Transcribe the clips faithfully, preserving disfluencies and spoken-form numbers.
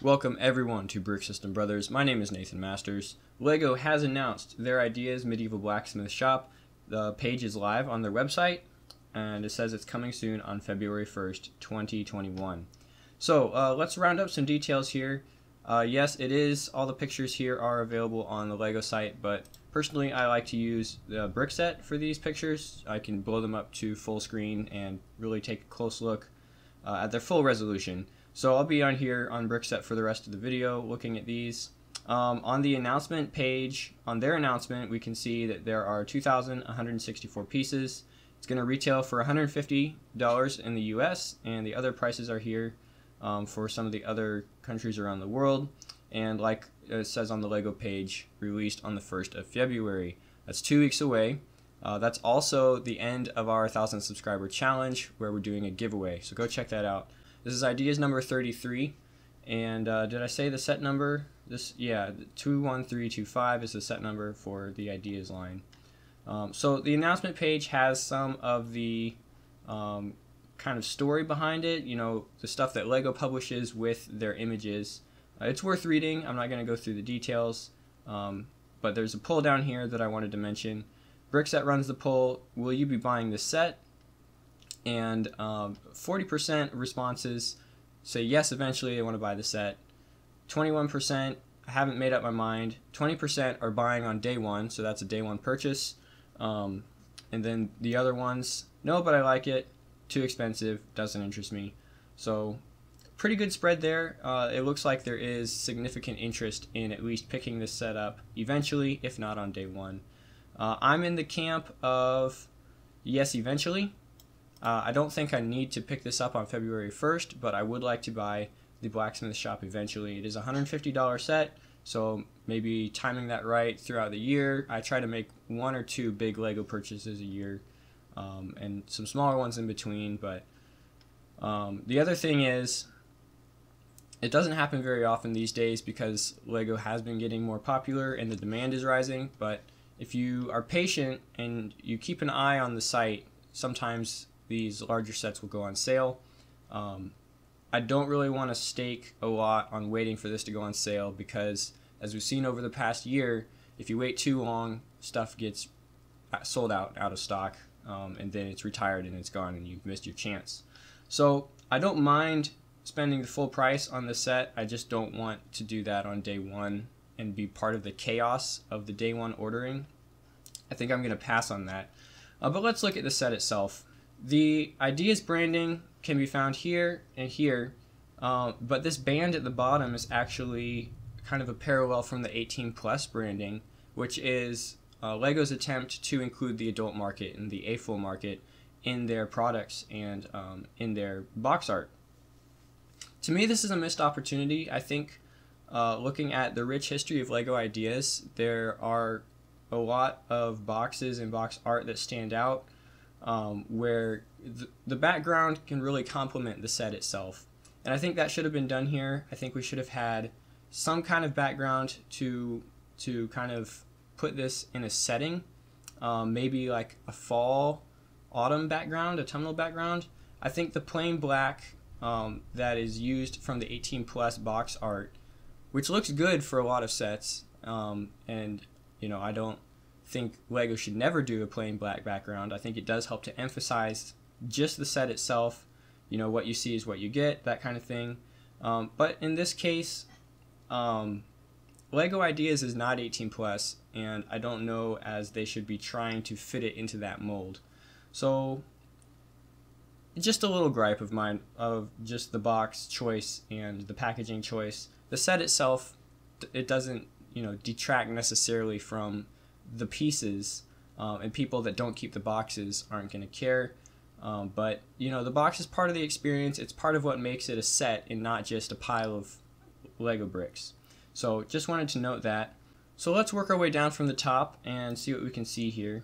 Welcome everyone to Brick System Brothers. My name is Nathan Masters. LEGO has announced their ideas Medieval Blacksmith Shop. The page is live on their website and it says it's coming soon on February first, twenty twenty-one. So uh, let's round up some details here. Uh, yes, it is, all the pictures here are available on the LEGO site, but personally I like to use the Brickset for these pictures. I can blow them up to full screen and really take a close look uh, at their full resolution. So I'll be on here on Brickset for the rest of the video looking at these. Um, on the announcement page, on their announcement, we can see that there are two thousand one hundred sixty-four pieces. It's going to retail for one hundred fifty dollars in the U S, and the other prices are here um, for some of the other countries around the world. And like it says on the LEGO page, released on the first of February. That's two weeks away. Uh, that's also the end of our one thousand subscriber challenge where we're doing a giveaway, so go check that out. This is ideas number thirty-three, and uh, did I say the set number? This, yeah, two one three two five is the set number for the ideas line. Um, so the announcement page has some of the um, kind of story behind it, you know, the stuff that LEGO publishes with their images. Uh, it's worth reading. I'm not going to go through the details, um, but there's a poll down here that I wanted to mention. Brickset runs the poll, will you be buying this set? And forty percent um, responses say yes, eventually they want to buy the set. twenty-one percent I haven't made up my mind. twenty percent are buying on day one, so that's a day one purchase. Um, and then the other ones, no, but I like it. Too expensive, doesn't interest me. So pretty good spread there. Uh, it looks like there is significant interest in at least picking this set up eventually, if not on day one. Uh, I'm in the camp of yes, eventually. Uh, I don't think I need to pick this up on February first, but I would like to buy the Blacksmith Shop eventually. It is a one hundred fifty dollar set, so maybe timing that right throughout the year. I try to make one or two big LEGO purchases a year, um, and some smaller ones in between. But um, the other thing is, it doesn't happen very often these days because LEGO has been getting more popular and the demand is rising. But if you are patient and you keep an eye on the site, sometimes these larger sets will go on sale. Um, I don't really want to stake a lot on waiting for this to go on sale because, as we've seen over the past year, if you wait too long, stuff gets sold out, out of stock, um, and then it's retired and it's gone and you've missed your chance. So I don't mind spending the full price on this set. I just don't want to do that on day one and be part of the chaos of the day one ordering. I think I'm going to pass on that. Uh, but let's look at the set itself. The ideas branding can be found here and here, um, but this band at the bottom is actually kind of a parallel from the eighteen plus branding, which is uh, LEGO's attempt to include the adult market and the A F O market in their products and um, in their box art. To me, this is a missed opportunity. I think uh, looking at the rich history of LEGO ideas, there are a lot of boxes and box art that stand out. Um, where th the background can really complement the set itself. And I think that should have been done here. I think we should have had some kind of background to, to kind of put this in a setting, um, maybe like a fall, autumn background, autumnal background. I think the plain black um, that is used from the eighteen plus box art, which looks good for a lot of sets, um, and you know, I don't think LEGO should never do a plain black background. I think it does help to emphasize just the set itself, you know, what you see is what you get, that kind of thing. Um, but in this case, um, LEGO Ideas is not eighteen plus, and I don't know as they should be trying to fit it into that mold. So just a little gripe of mine of just the box choice and the packaging choice. The set itself, it doesn't, you know, detract necessarily from the pieces, um, and people that don't keep the boxes aren't going to care, um, but you know, the box is part of the experience. It's part of what makes it a set and not just a pile of LEGO bricks. So just wanted to note that. So let's work our way down from the top and see what we can see here.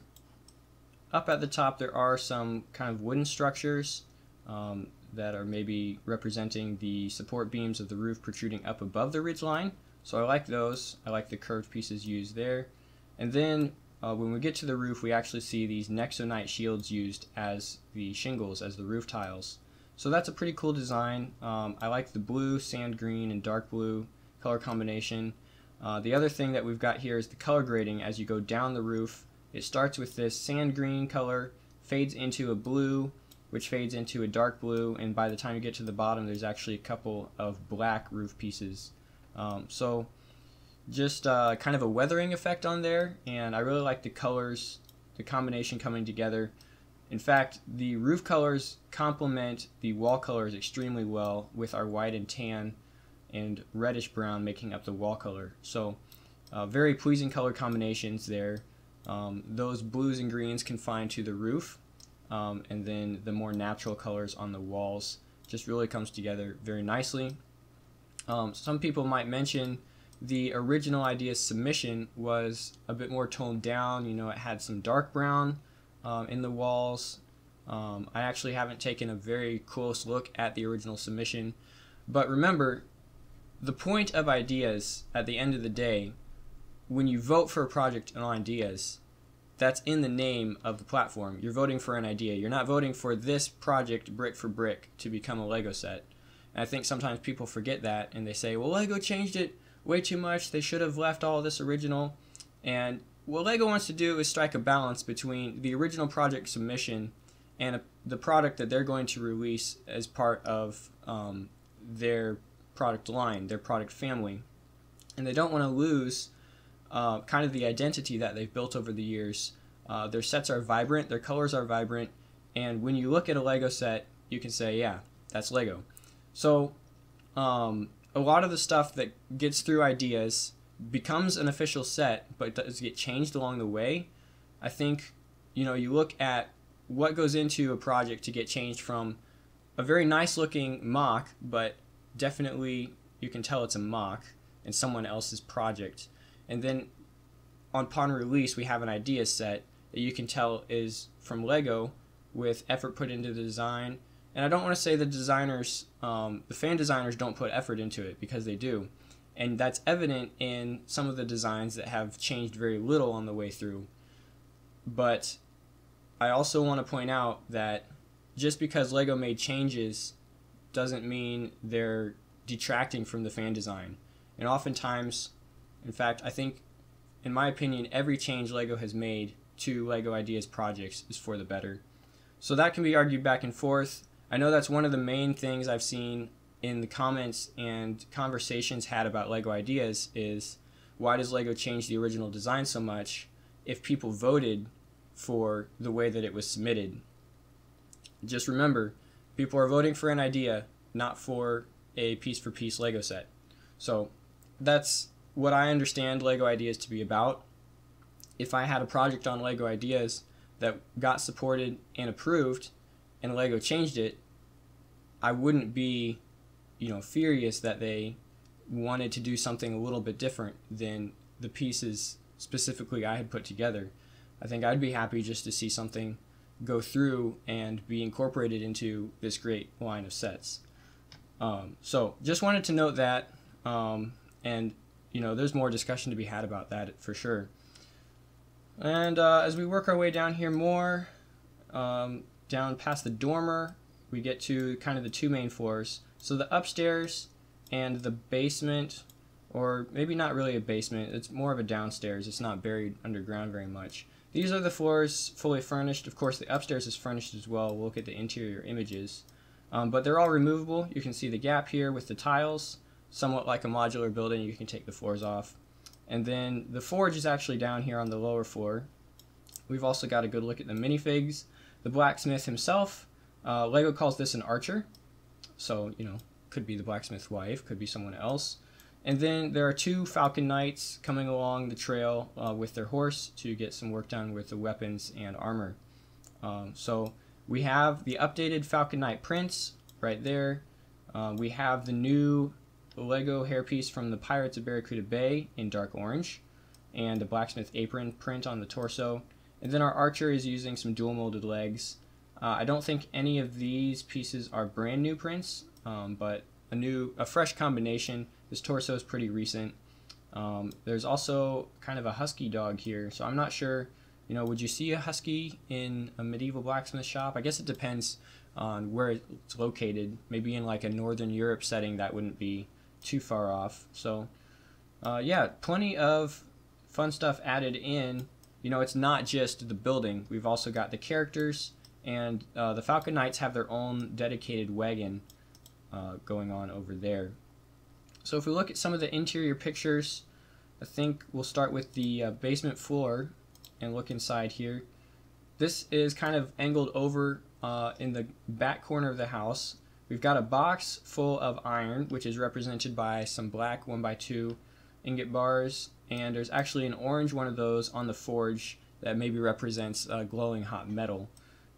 Up at the top there are some kind of wooden structures um, that are maybe representing the support beams of the roof protruding up above the ridge line. So I like those. I like the curved pieces used there. And then uh, when we get to the roof, we actually see these Nexonite shields used as the shingles, as the roof tiles. So that's a pretty cool design. Um, I like the blue, sand green, and dark blue color combination. Uh, the other thing that we've got here is the color grading as you go down the roof. It starts with this sand green color, fades into a blue, which fades into a dark blue, and by the time you get to the bottom, there's actually a couple of black roof pieces. Um, so just uh, kind of a weathering effect on there, and I really like the colors, the combination coming together. In fact, the roof colors complement the wall colors extremely well, with our white and tan and reddish brown making up the wall color. So uh, very pleasing color combinations there. Um, those blues and greens confined to the roof, um, and then the more natural colors on the walls just really comes together very nicely. Um, some people might mention the original idea submission was a bit more toned down. You know, it had some dark brown um, in the walls. Um, I actually haven't taken a very close look at the original submission, but remember, the point of ideas at the end of the day, when you vote for a project on ideas, that's in the name of the platform. You're voting for an idea. You're not voting for this project brick for brick to become a Lego set. And I think sometimes people forget that, and they say, well, Lego changed it way too much. They should have left all this original. And what Lego wants to do is strike a balance between the original project submission and a, the product that they're going to release as part of um, their product line, their product family. And they don't want to lose uh, kind of the identity that they've built over the years. Uh, their sets are vibrant, their colors are vibrant, and when you look at a Lego set, you can say, yeah, that's Lego. So um, a lot of the stuff that gets through ideas becomes an official set, but does get changed along the way. I think, you know, you look at what goes into a project to get changed from a very nice looking mock, but definitely you can tell it's a mock and someone else's project, and then upon release we have an idea set that you can tell is from Lego with effort put into the design. And I don't want to say the designers, um, the fan designers don't put effort into it, because they do, and that's evident in some of the designs that have changed very little on the way through. But I also want to point out that just because Lego made changes doesn't mean they're detracting from the fan design. And oftentimes, in fact, I think, in my opinion, every change Lego has made to Lego Ideas projects is for the better. So that can be argued back and forth. I know that's one of the main things I've seen in the comments and conversations had about Lego Ideas is, why does Lego change the original design so much if people voted for the way that it was submitted? Just remember, people are voting for an idea, not for a piece-for-piece Lego set. So that's what I understand Lego Ideas to be about. If I had a project on Lego Ideas that got supported and approved, and Lego changed it, I wouldn't be, you know, furious that they wanted to do something a little bit different than the pieces specifically I had put together. I think I'd be happy just to see something go through and be incorporated into this great line of sets. Um, so just wanted to note that, um, and you know, there's more discussion to be had about that for sure. And uh, as we work our way down here more, um, down past the dormer, we get to kind of the two main floors. So the upstairs and the basement, or maybe not really a basement, it's more of a downstairs, it's not buried underground very much. These are the floors fully furnished. Of course, the upstairs is furnished as well. We'll look at the interior images. Um, but they're all removable. You can see the gap here with the tiles. Somewhat like a modular building, you can take the floors off. And then the forge is actually down here on the lower floor. We've also got a good look at the minifigs. The blacksmith himself, uh, Lego calls this an archer. So, you know, could be the blacksmith's wife, could be someone else. And then there are two Falcon Knights coming along the trail uh, with their horse to get some work done with the weapons and armor. Um, so we have the updated Falcon Knight prints right there. Uh, we have the new Lego hairpiece from the Pirates of Barracuda Bay in dark orange, and the blacksmith apron print on the torso. And then our archer is using some dual molded legs. Uh, I don't think any of these pieces are brand new prints, um, but a new, a fresh combination. This torso is pretty recent. Um, there's also kind of a husky dog here, so I'm not sure, you know, would you see a husky in a medieval blacksmith shop? I guess it depends on where it's located. Maybe in like a Northern Europe setting, that wouldn't be too far off. So uh, yeah, plenty of fun stuff added in. You know, it's not just the building. We've also got the characters, and uh, the Falcon Knights have their own dedicated wagon uh, going on over there. So if we look at some of the interior pictures, I think we'll start with the uh, basement floor and look inside here. This is kind of angled over uh, in the back corner of the house. We've got a box full of iron, which is represented by some black one by two ingot bars, and there's actually an orange one of those on the forge that maybe represents uh, glowing hot metal.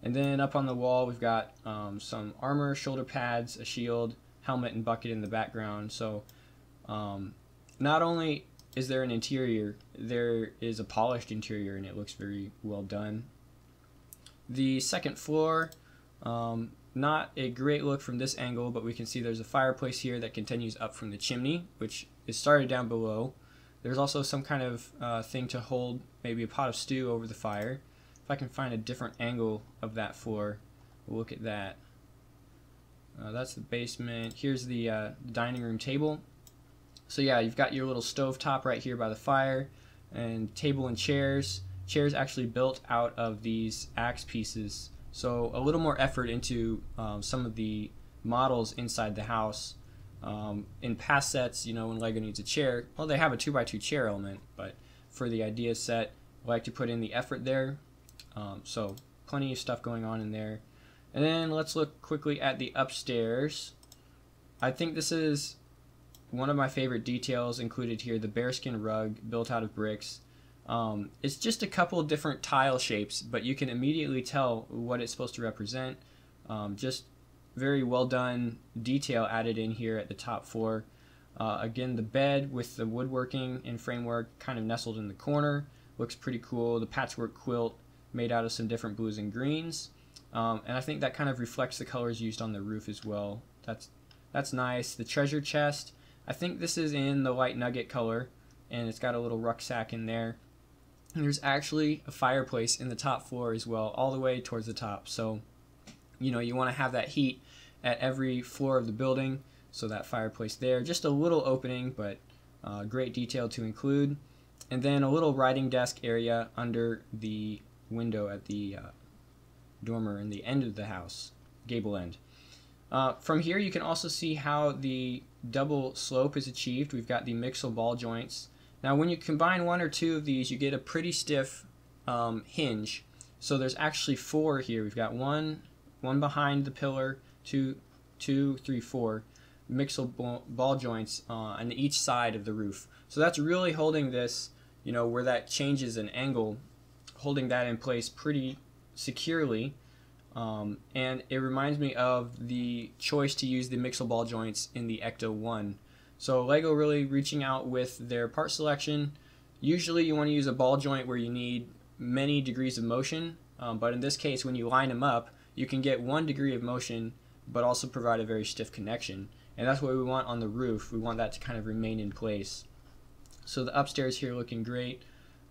And then up on the wall we've got um, some armor, shoulder pads, a shield, helmet, and bucket in the background. So um, not only is there an interior, there is a polished interior, and it looks very well done. The second floor, um, not a great look from this angle, but we can see there's a fireplace here that continues up from the chimney, which is started down below. There's also some kind of uh, thing to hold maybe a pot of stew over the fire. If I can find a different angle of that floor, we'll look at that. Uh, that's the basement. Here's the uh, dining room table. So yeah, you've got your little stove top right here by the fire, and table and chairs. Chairs actually built out of these axe pieces. So a little more effort into um, some of the models inside the house. Um, in past sets, you know, when LEGO needs a chair, well, they have a two by two chair element, but for the idea set, I like to put in the effort there. Um, so plenty of stuff going on in there. And then let's look quickly at the upstairs. I think this is one of my favorite details included here, the bearskin rug built out of bricks. Um, it's just a couple of different tile shapes, but you can immediately tell what it's supposed to represent. Um, just very well done detail added in here at the top floor. Uh, again, the bed with the woodworking and framework kind of nestled in the corner. Looks pretty cool. The patchwork quilt made out of some different blues and greens, um, and I think that kind of reflects the colors used on the roof as well. That's that's nice. The treasure chest, I think this is in the light nugget color, and it's got a little rucksack in there. And there's actually a fireplace in the top floor as well, all the way towards the top. So, you know, you want to have that heat at every floor of the building. So that fireplace there, just a little opening, but uh, great detail to include. And then a little writing desk area under the window at the uh, dormer in the end of the house, gable end. Uh, from here you can also see how the double slope is achieved. We've got the mixel ball joints. Now when you combine one or two of these, you get a pretty stiff um, hinge. So there's actually four here. We've got one, one behind the pillar, two, two, three, four mixel ball joints uh, on each side of the roof. So that's really holding this, you know, where that changes an angle, holding that in place pretty securely. Um, and it reminds me of the choice to use the mixel ball joints in the Ecto one. So LEGO really reaching out with their part selection. Usually you want to use a ball joint where you need many degrees of motion, um, but in this case when you line them up, you can get one degree of motion but also provide a very stiff connection. And that's what we want on the roof. We want that to kind of remain in place. So the upstairs here looking great.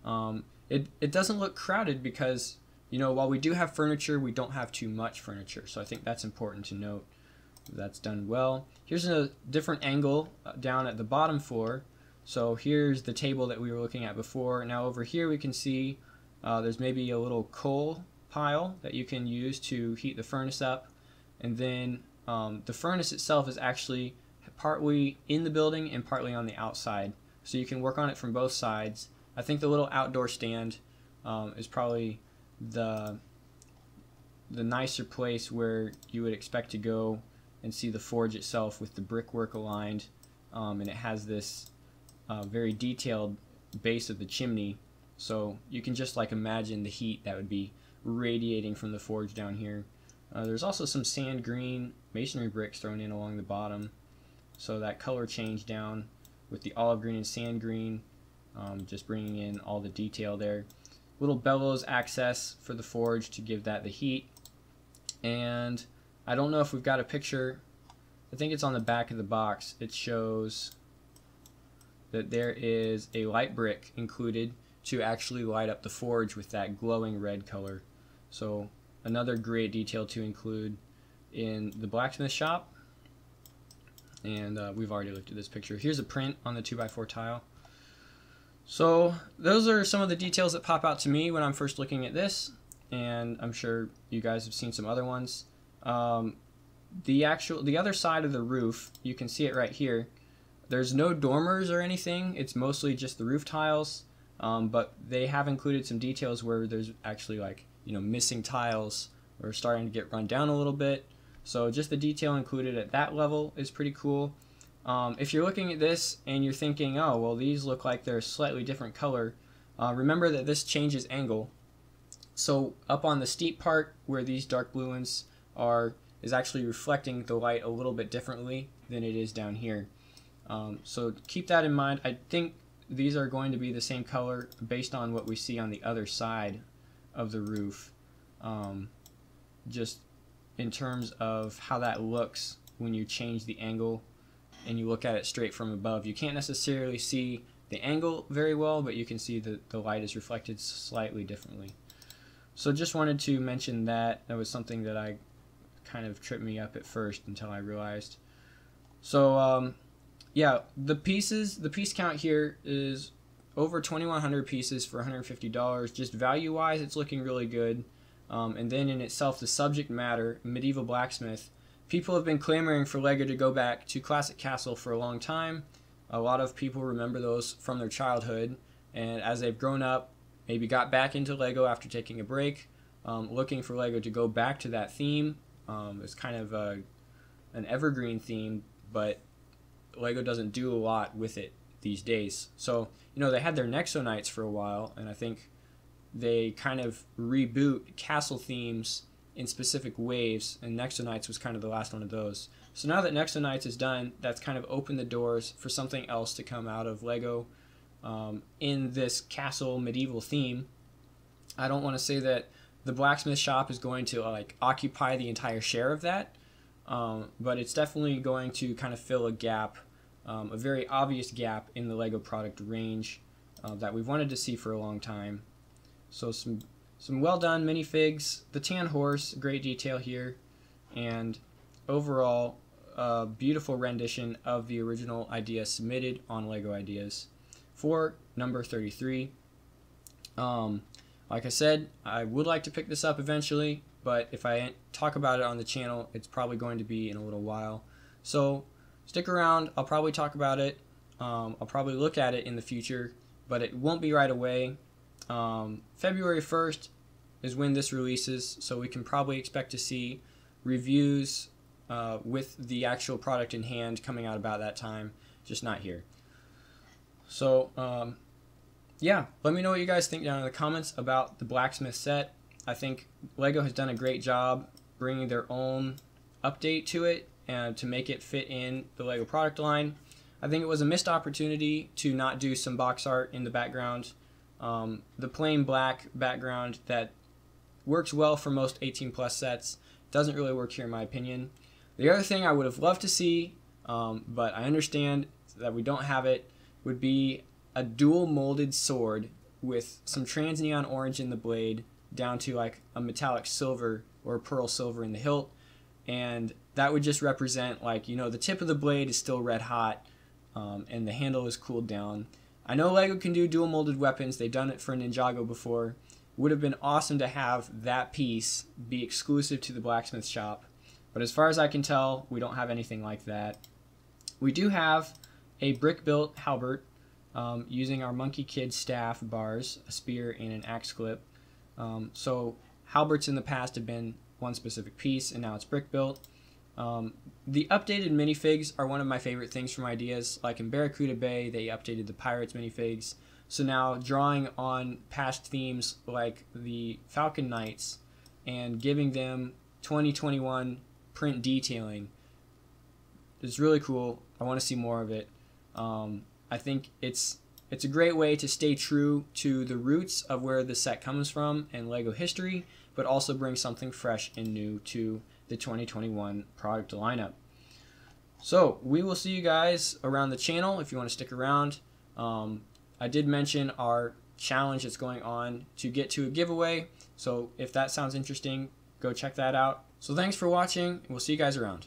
Um, it, it doesn't look crowded because, you know, while we do have furniture, we don't have too much furniture. So I think that's important to note. That's done well. Here's a different angle down at the bottom floor. So here's the table that we were looking at before. Now over here we can see uh, there's maybe a little coal pile that you can use to heat the furnace up. And then um, the furnace itself is actually partly in the building and partly on the outside. So you can work on it from both sides. I think the little outdoor stand um, is probably the the nicer place where you would expect to go and see the forge itself with the brickwork aligned, um, and it has this uh, very detailed base of the chimney, so you can just like imagine the heat that would be radiating from the forge down here. Uh, there's also some sand green masonry bricks thrown in along the bottom, so that color change down with the olive green and sand green, um, just bringing in all the detail there. Little bellows access for the forge to give that the heat. And I don't know if we've got a picture. I think it's on the back of the box. It shows that there is a light brick included to actually light up the forge with that glowing red color. So another great detail to include. in the blacksmith shop. And uh, we've already looked at this picture. Here's a print on the two by four tile. So those are some of the details that pop out to me when I'm first looking at this, and I'm sure you guys have seen some other ones. Um, the actual, the other side of the roof, you can see it right here. There's no dormers or anything. It's mostly just the roof tiles, um, but they have included some details where there's actually, like, you know, missing tiles or starting to get run down a little bit. So just the detail included at that level is pretty cool. Um, if you're looking at this and you're thinking, oh, well, these look like they're a slightly different color, uh, remember that this changes angle. So up on the steep part where these dark blue ones are is actually reflecting the light a little bit differently than it is down here. Um, so keep that in mind. I think these are going to be the same color based on what we see on the other side of the roof, um, just in terms of how that looks when you change the angle and you look at it straight from above. You can't necessarily see the angle very well, but you can see that the light is reflected slightly differently. So just wanted to mention that. That was something that I kind of tripped me up at first until I realized. So um, yeah, the pieces, the piece count here is over twenty-one hundred pieces for one hundred fifty dollars. Just value-wise, it's looking really good. Um, and then in itself, the subject matter, Medieval Blacksmith, people have been clamoring for LEGO to go back to Classic Castle for a long time. A lot of people remember those from their childhood, and as they've grown up, maybe got back into LEGO after taking a break, um, looking for LEGO to go back to that theme. Um, it's kind of a, an evergreen theme, but LEGO doesn't do a lot with it these days. So, you know, they had their Nexo Knights for a while, and I think they kind of reboot castle themes in specific waves, and Nexo Knights was kind of the last one of those. So now that Nexo Knights is done, that's kind of opened the doors for something else to come out of LEGO um, in this castle medieval theme. I don't want to say that the blacksmith shop is going to like occupy the entire share of that, um, but it's definitely going to kind of fill a gap, um, a very obvious gap in the LEGO product range uh, that we've wanted to see for a long time. So some some well done minifigs, the tan horse, great detail here, and overall a beautiful rendition of the original idea submitted on LEGO Ideas for number thirty-three. Um, like I said, I would like to pick this up eventually, but if I talk about it on the channel, it's probably going to be in a little while. So stick around, I'll probably talk about it, um, I'll probably look at it in the future, but it won't be right away. Um, February first is when this releases, so we can probably expect to see reviews uh, with the actual product in hand coming out about that time, just not here. So um, yeah, let me know what you guys think down in the comments about the blacksmith set. I think LEGO has done a great job bringing their own update to it and to make it fit in the LEGO product line. I think it was a missed opportunity to not do some box art in the background. Um, the plain black background that works well for most eighteen plus sets doesn't really work here in my opinion. The other thing I would have loved to see, um, but I understand that we don't have it, would be a dual molded sword with some trans neon orange in the blade down to like a metallic silver or pearl silver in the hilt, and that would just represent, like, you know, the tip of the blade is still red hot, um, and the handle is cooled down. I know LEGO can do dual molded weapons, they've done it for Ninjago before. Would have been awesome to have that piece be exclusive to the blacksmith shop, but as far as I can tell, we don't have anything like that. We do have a brick built halberd um, using our Monkey Kid staff bars, a spear, and an axe clip. Um, so halberds in the past have been one specific piece, and now it's brick built. Um, the updated minifigs are one of my favorite things from Ideas. Like in Barracuda Bay, they updated the Pirates minifigs. So now drawing on past themes like the Falcon Knights and giving them twenty twenty-one print detailing is really cool. I want to see more of it. Um, I think it's, it's a great way to stay true to the roots of where the set comes from and LEGO history, but also bring something fresh and new to the twenty twenty-one product lineup. So we will see you guys around the channel if you want to stick around. Um, I did mention our challenge that's going on to get to a giveaway, so if that sounds interesting, go check that out. So thanks for watching, and we'll see you guys around.